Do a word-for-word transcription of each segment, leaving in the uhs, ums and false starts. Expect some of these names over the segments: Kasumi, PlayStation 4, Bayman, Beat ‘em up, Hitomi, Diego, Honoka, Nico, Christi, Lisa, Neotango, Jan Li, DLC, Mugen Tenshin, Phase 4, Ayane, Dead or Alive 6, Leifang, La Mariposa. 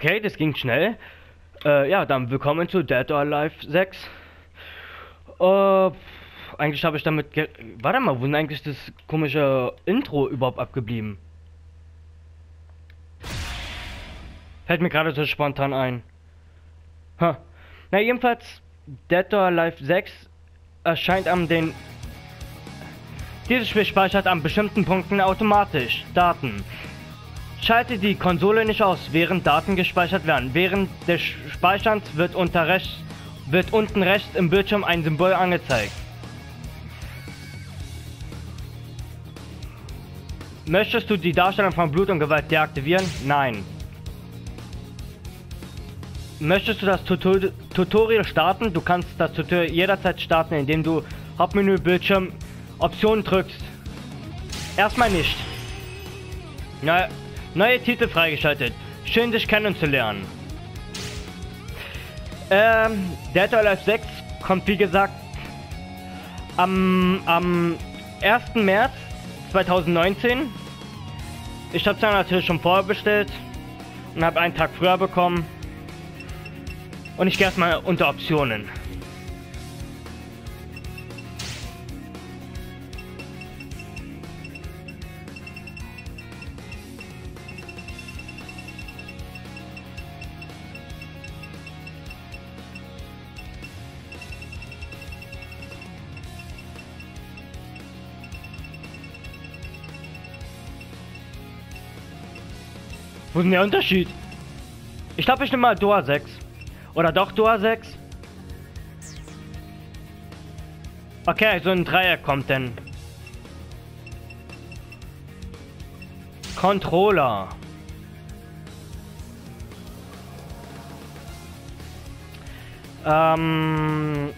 Okay, das ging schnell. Äh, ja, dann willkommen zu Dead or Alive sechs. Äh, eigentlich habe ich damit... Ge Warte mal, wo ist eigentlich das komische Intro überhaupt abgeblieben? Fällt mir gerade so spontan ein. Huh. Na jedenfalls, Dead or Alive sechs erscheint am den... Dieses Spiel speichert an bestimmten Punkten automatisch Daten. Schalte die Konsole nicht aus, während Daten gespeichert werden. Während des Speicherns wird, unter rechts, wird unten rechts im Bildschirm ein Symbol angezeigt. Möchtest du die Darstellung von Blut und Gewalt deaktivieren? Nein. Möchtest du das Tutor- Tutorial starten? Du kannst das Tutorial jederzeit starten, indem du Hauptmenü, Bildschirm, Optionen drückst. Erstmal nicht. Neu- neue Titel freigeschaltet. Schön, dich kennenzulernen. Ähm, Dead or Alive sechs kommt, wie gesagt, am, am ersten März zweitausendneunzehn. Ich habe es ja natürlich schon vorbestellt und habe einen Tag früher bekommen. Und ich gehe erstmal unter Optionen. Wo ist denn der Unterschied? Ich glaube, ich nehme mal Doa sechs. Oder doch Doa sechs? Okay, so ein Dreieck kommt denn. Controller. Ähm...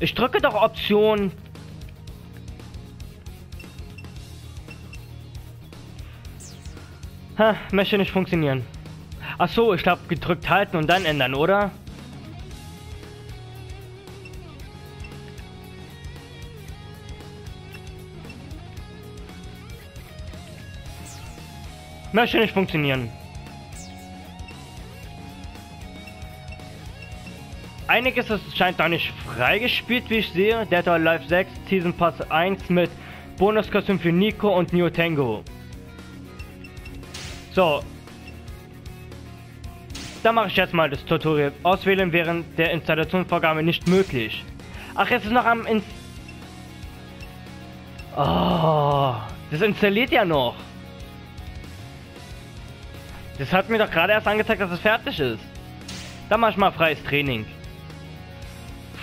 Ich drücke doch Option. Ha, möchte nicht funktionieren. Ach so, ich glaube gedrückt halten und dann ändern, oder? Möchte nicht funktionieren. Einiges ist, scheint da nicht freigespielt, wie ich sehe. Dead or Alive sechs Season Pass eins mit Bonuskostüm für Nico und Neotango. So. Dann mache ich jetzt mal das Tutorial. Auswählen während der Installationsvorgabe nicht möglich. Ach, jetzt ist noch am Inst... Oh, das installiert ja noch. Das hat mir doch gerade erst angezeigt, dass es fertig ist. Dann mache ich mal freies Training.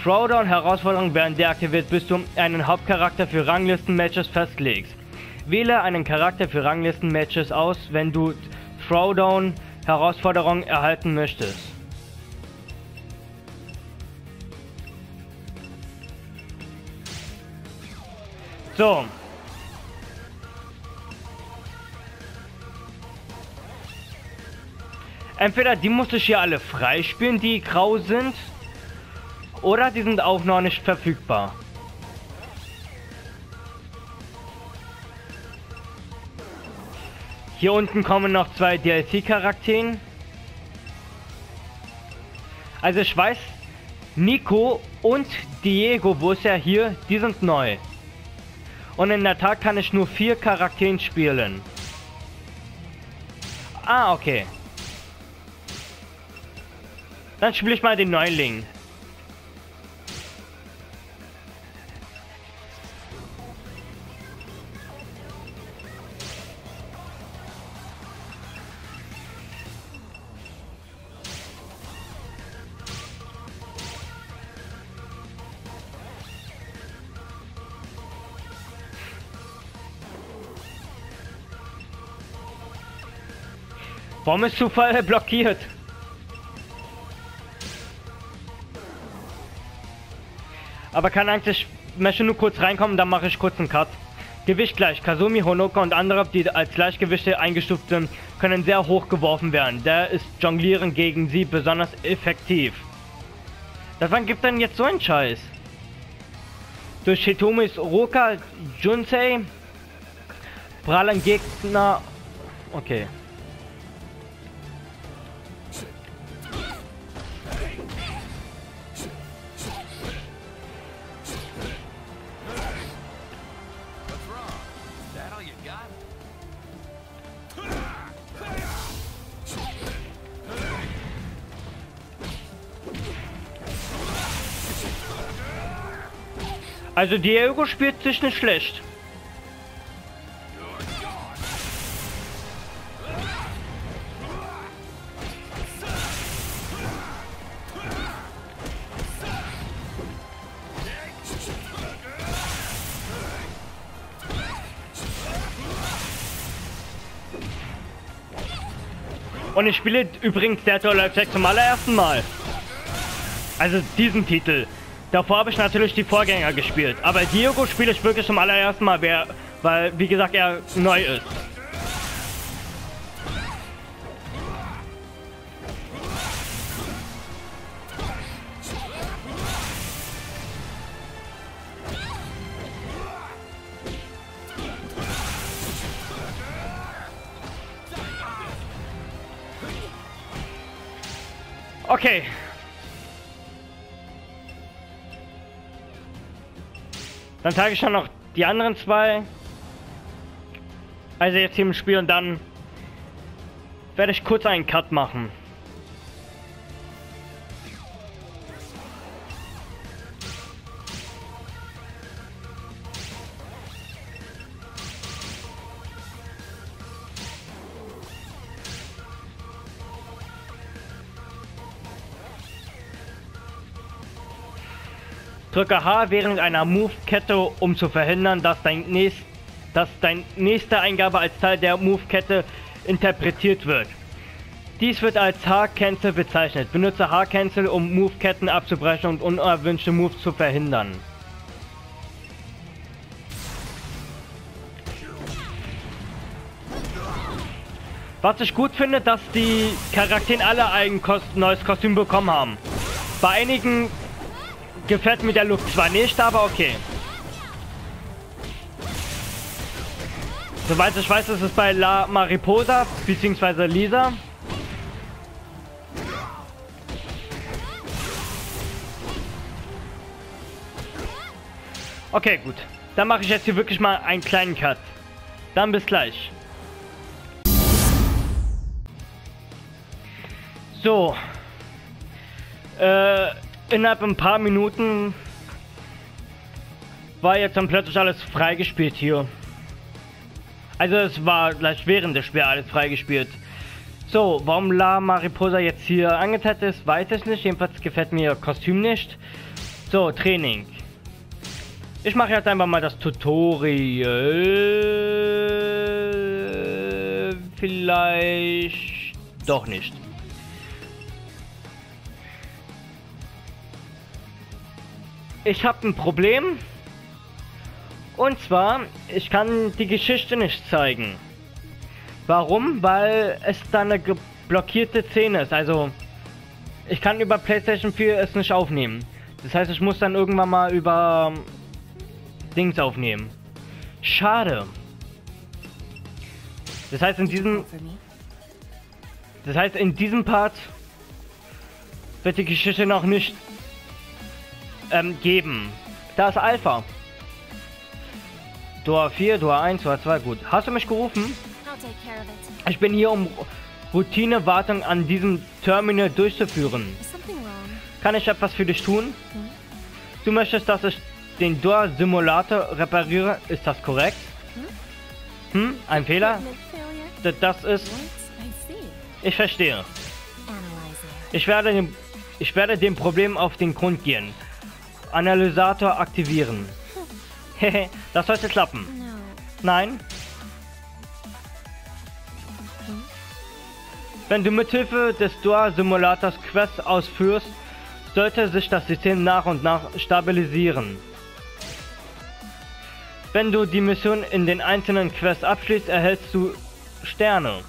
Throwdown-Herausforderungen werden deaktiviert, bis du einen Hauptcharakter für Ranglisten-Matches festlegst. Wähle einen Charakter für Ranglisten-Matches aus, wenn du Throwdown-Herausforderungen erhalten möchtest. So. Entweder die musste ich hier alle freispielen, die grau sind. Oder die sind auch noch nicht verfügbar. Hier unten kommen noch zwei D L C-Charakteren. Also ich weiß, Nico und Diego, wo ist er hier, die sind neu. Und in der Tat kann ich nur vier Charakteren spielen. Ah, okay. Dann spiele ich mal den Neuling. Warum ist Zufall blockiert? Aber kann eigentlich... Ich möchte nur kurz reinkommen, dann mache ich kurz einen Cut. Gewicht gleich. Kasumi, Honoka und andere, die als Leichtgewichte eingestuft sind, können sehr hoch geworfen werden. Da ist Jonglieren gegen sie besonders effektiv. Seit wann gibt denn jetzt so einen Scheiß? Durch Hitomis Roka, Junsei, prallen Gegner... Okay. Also Diego spielt sich nicht schlecht. Und ich spiele übrigens Dead or Alive sechs zum allerersten Mal. Also diesen Titel. Davor habe ich natürlich die Vorgänger gespielt. Aber Diego spiele ich wirklich zum allerersten Mal, weil, wie gesagt, er neu ist. Okay. Dann zeige ich schon noch die anderen zwei. Also jetzt hier im Spiel und dann werde ich kurz einen Cut machen. Drücke H während einer Move-Kette, um zu verhindern, dass dein nächst, dass dein nächste Eingabe als Teil der Move-Kette interpretiert wird. Dies wird als H-Cancel bezeichnet. Benutze H-Cancel, um Move-Ketten abzubrechen und unerwünschte Moves zu verhindern. Was ich gut finde, dass die Charaktere alle ein neues Kostüm bekommen haben. Bei einigen gefällt mir der Look zwar nicht, aber okay. Soweit ich weiß, ist es bei La Mariposa bzw. Lisa. Okay, gut. Dann mache ich jetzt hier wirklich mal einen kleinen Cut. Dann bis gleich. So. Äh... Innerhalb ein paar Minuten war jetzt dann plötzlich alles freigespielt hier. Also es war gleich während des Spiels alles freigespielt. So, warum La Mariposa jetzt hier angeteilt ist, weiß ich nicht. Jedenfalls gefällt mir ihr Kostüm nicht. So, Training. Ich mache jetzt einfach mal das Tutorial. Vielleicht doch nicht. Ich habe ein Problem. Und zwar, ich kann die Geschichte nicht zeigen. Warum? Weil es da eine blockierte Szene ist. Also, ich kann über PlayStation vier es nicht aufnehmen. Das heißt, ich muss dann irgendwann mal über Dings aufnehmen. Schade. Das heißt, in diesem... Das heißt, in diesem Part wird die Geschichte noch nicht... Ähm, geben. Da ist Alpha. Dora vier, Dora eins, Dora zwei, gut. Hast du mich gerufen? Ich bin hier, um Routinewartung an diesem Terminal durchzuführen. Kann ich etwas für dich tun? Hm? Du möchtest, dass ich den Dora-Simulator repariere, ist das korrekt? Hm? Hm? Ein Fehler? Das ist... Ich verstehe. Ich werde dem, ich werde dem Problem auf den Grund gehen. Analysator aktivieren. Hehe, das sollte klappen. Nein? Wenn du mithilfe des Dora-Simulators Quests ausführst, sollte sich das System nach und nach stabilisieren. Wenn du die Mission in den einzelnen Quests abschließt, erhältst du Sterne.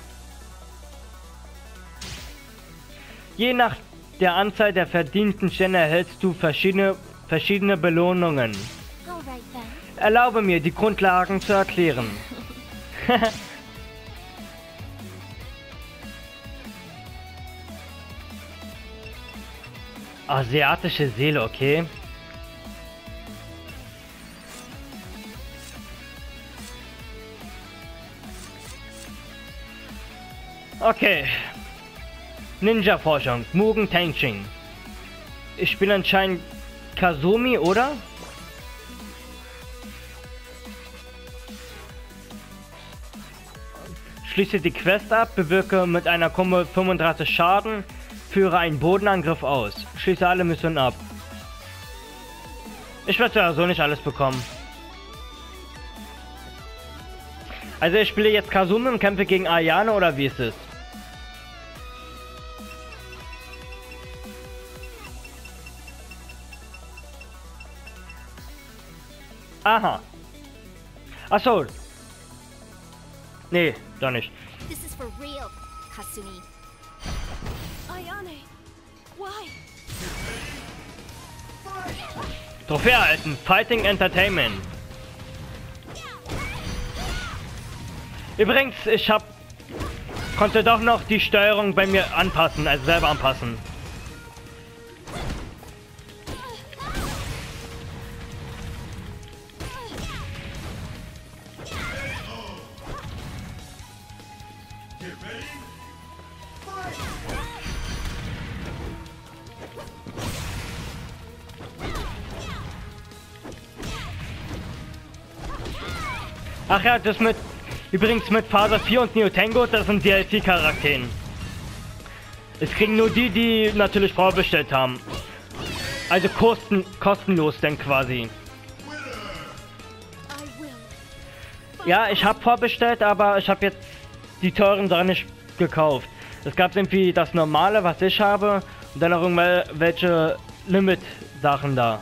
Je nach der Anzahl der verdienten Sterne erhältst du verschiedene, verschiedene Belohnungen. Erlaube mir, die Grundlagen zu erklären. Asiatische Seele, okay. Okay. Ninja-Forschung. Mugen Tenshin. Ich bin anscheinend Kasumi, oder? Schließe die Quest ab, bewirke mit einer Kombo fünfunddreißig Schaden, führe einen Bodenangriff aus, schließe alle Missionen ab. Ich werde ja so nicht alles bekommen. Also ich spiele jetzt Kasumi und kämpfe gegen Ayane, oder wie ist es? Aha. Achso. Nee, doch nicht. This is for real, Kasumi. Ayane, why? Trophäe erhalten, Fighting Entertainment. Übrigens, ich hab... konnte doch noch die Steuerung bei mir anpassen, also selber anpassen. Ach ja, das mit... Übrigens mit Phase vier und Neotango, das sind D L C-Charakteren. Es kriegen nur die, die natürlich vorbestellt haben. Also kosten, kostenlos dann quasi. Ja, ich habe vorbestellt, aber ich habe jetzt die teuren Sachen nicht gekauft. Es gab irgendwie das normale, was ich habe, und dann noch irgendwelche Limit-Sachen da.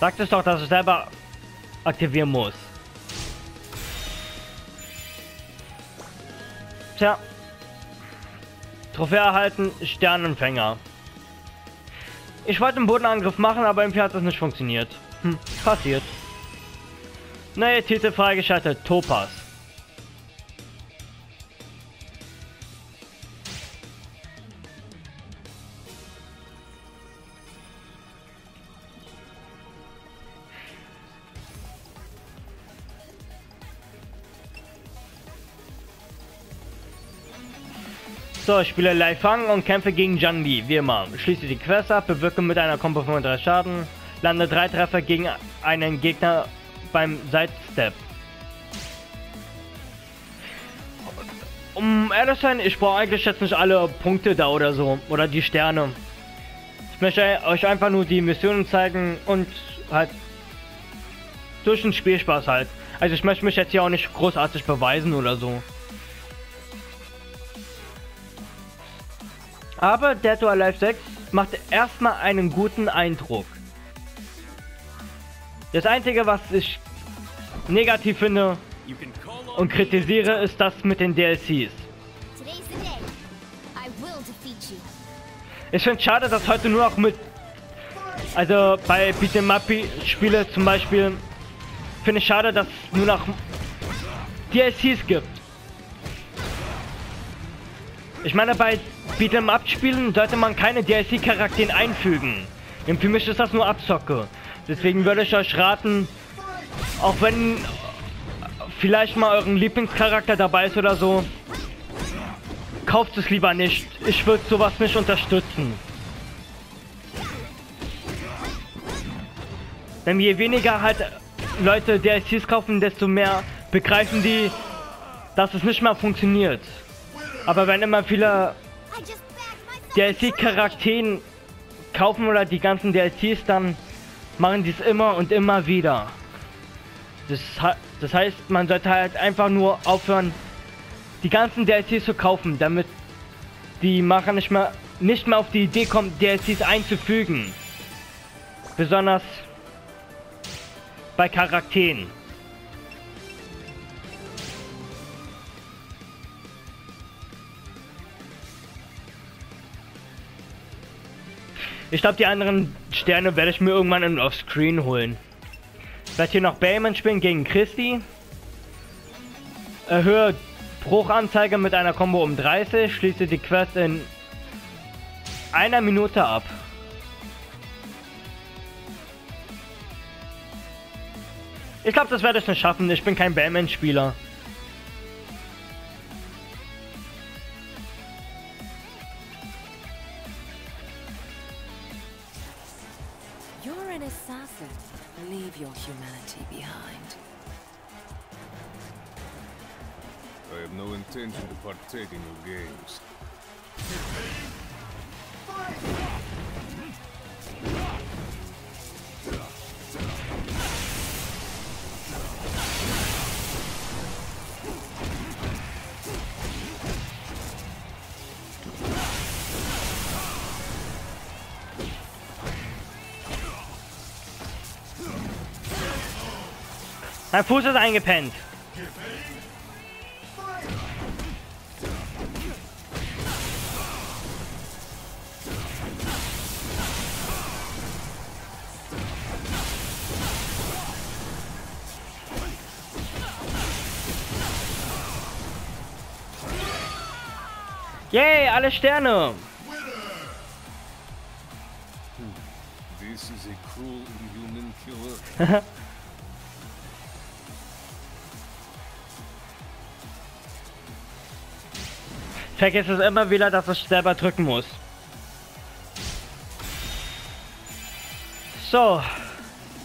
Sagt es doch, dass ich selber aktivieren muss. Tja. Trophäe erhalten, Sternenfänger. Ich wollte einen Bodenangriff machen, aber irgendwie hat das nicht funktioniert. Hm, passiert. Neue Titel freigeschaltet, Topaz. So, ich spiele Leifang und kämpfe gegen Jan Li, wie immer. Schließe die Quest ab, bewirke mit einer Kombo fünfunddreißig Schaden, lande drei Treffer gegen einen Gegner beim Sidestep. Um ehrlich zu sein, ich brauche eigentlich jetzt nicht alle Punkte da oder so, oder die Sterne. Ich möchte euch einfach nur die Missionen zeigen und halt durch den Spielspaß halt. Also ich möchte mich jetzt hier auch nicht großartig beweisen oder so. Aber Dead or Alive sechs macht erstmal einen guten Eindruck. Das Einzige, was ich negativ finde und kritisiere, ist das mit den D L Cs. Ich finde es schade, dass heute nur noch mit... Also bei Beat'em Up Spiele zum Beispiel finde ich schade, dass es nur noch D L Cs gibt. Ich meine, bei Beat'em Up Spielen sollte man keine D L C-Charakteren einfügen. Und für mich ist das nur Abzocke. Deswegen würde ich euch raten, auch wenn vielleicht mal euren Lieblingscharakter dabei ist oder so, kauft es lieber nicht. Ich würde sowas nicht unterstützen. Denn je weniger halt Leute D L Cs kaufen, desto mehr begreifen die, dass es nicht mehr funktioniert. Aber wenn immer viele D L C-Charakteren kaufen oder die ganzen D L Cs, dann machen die es immer und immer wieder. Das, das heißt, man sollte halt einfach nur aufhören, die ganzen D L Cs zu kaufen, damit die Macher nicht mehr, nicht mehr auf die Idee kommen, D L Cs einzufügen. Besonders bei Charakteren. Ich glaube, die anderen Sterne werde ich mir irgendwann offscreen holen. Ich werde hier noch Bayman spielen gegen Christi. Erhöhe Bruchanzeige mit einer Combo um dreißig. Schließe die Quest in einer Minute ab. Ich glaube, das werde ich nicht schaffen. Ich bin kein Bayman-Spieler. Mein Fuß ist eingepennt. Yay, alle Sterne! This is a cruel inhuman killer. Ich vergesse es immer wieder, dass ich selber drücken muss. So,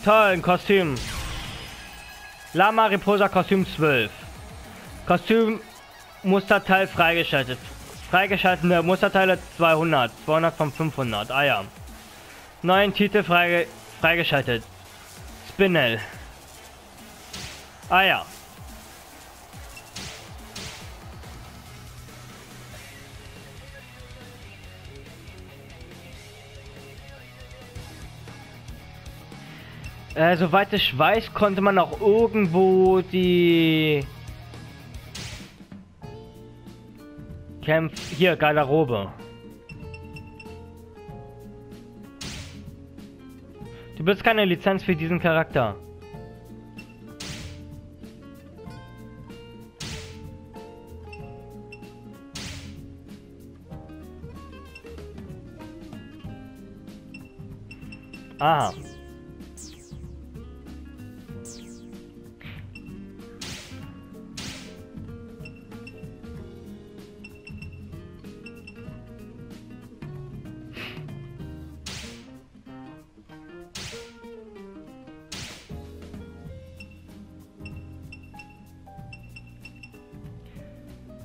toll, ein Kostüm. La Mariposa Kostüm zwölf. Kostüm Musterteil freigeschaltet. Freigeschaltete Musterteile zweihundert. zweihundert von fünfhundert. Ah ja. Neuen Titel freige freigeschaltet. Spinel. Ah ja. Äh, soweit ich weiß, konnte man auch irgendwo die Kämpf... Hier, Garderobe. Du bist keine Lizenz für diesen Charakter. Ah.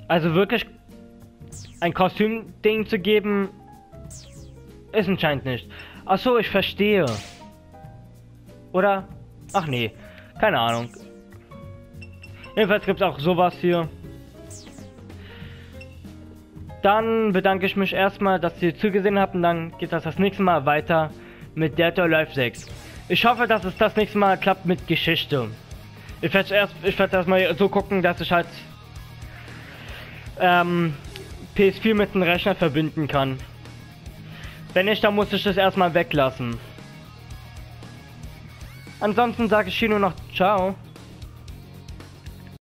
Also wirklich ein Kostüm-Ding zu geben, ist anscheinend nicht. Achso, ich verstehe. Oder? Ach nee, keine Ahnung. Jedenfalls gibt es auch sowas hier. Dann bedanke ich mich erstmal, dass ihr zugesehen habt. Und dann geht das das nächste Mal weiter mit Dead or Alive sechs. Ich hoffe, dass es das nächste Mal klappt mit Geschichte. Ich werde erst, ich werde erstmal so gucken, dass ich halt... Ähm, P S vier mit dem Rechner verbinden kann. Wenn nicht, dann muss ich das erstmal weglassen. Ansonsten sage ich hier nur noch ciao.